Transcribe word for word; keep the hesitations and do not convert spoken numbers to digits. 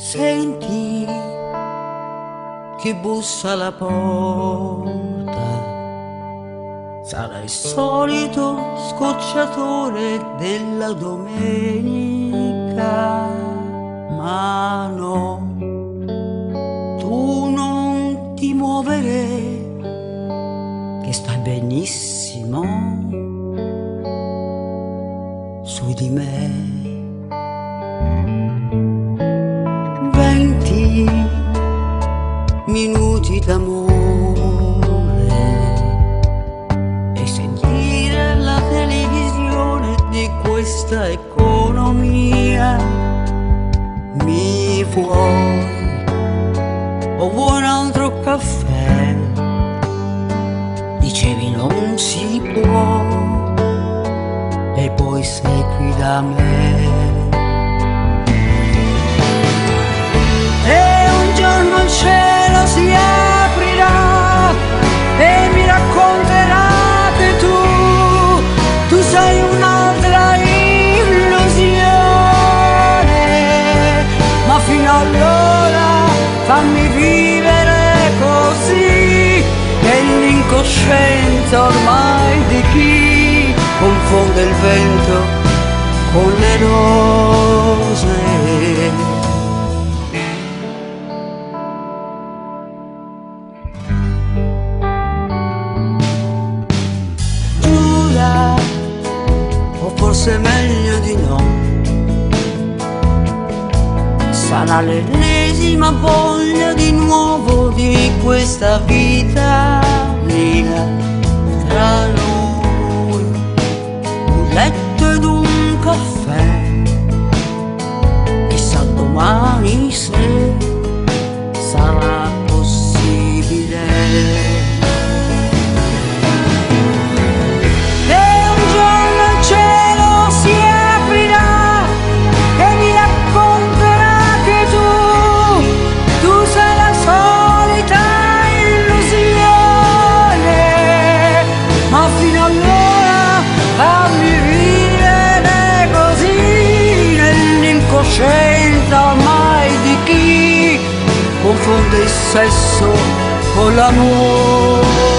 Senti che bussa alla porta, sarà il solito scocciatore della domenica, ma no, tu non ti muovere, che stai benissimo su di me. Minuti d'amore e sentire la televisione di questa economia, mi vuoi o vuoi un altro caffè? Dicevi non si può e poi sei qui da me. Coscienza ormai di chi confonde il vento con le rose. Giura, o forse meglio di no, sarà l'ennesima voglia di nuovo di questa vita tra noi, un letto ed un caffè, chissà domani se sarà possibile. E un giorno il cielo si aprirà e mi racconterà che tu, tu sei la solita illusione. Fino allora fammi vivere così, nell'incoscienza ormai di chi confonde il sesso con l'amore.